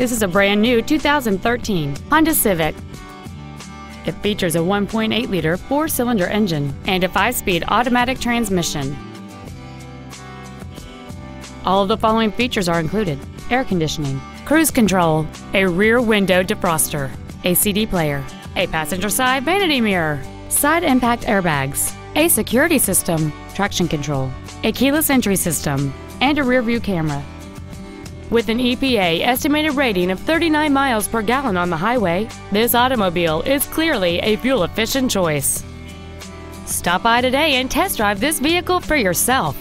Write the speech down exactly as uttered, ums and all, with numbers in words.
This is a brand new two thousand thirteen Honda Civic. It features a one point eight liter four-cylinder engine and a five-speed automatic transmission. All of the following features are included: air conditioning, cruise control, a rear window defroster, a C D player, a passenger side vanity mirror, side impact airbags, a security system, traction control, a keyless entry system, and a rear view camera. With an E P A estimated rating of thirty-nine miles per gallon on the highway, this automobile is clearly a fuel-efficient choice. Stop by today and test drive this vehicle for yourself.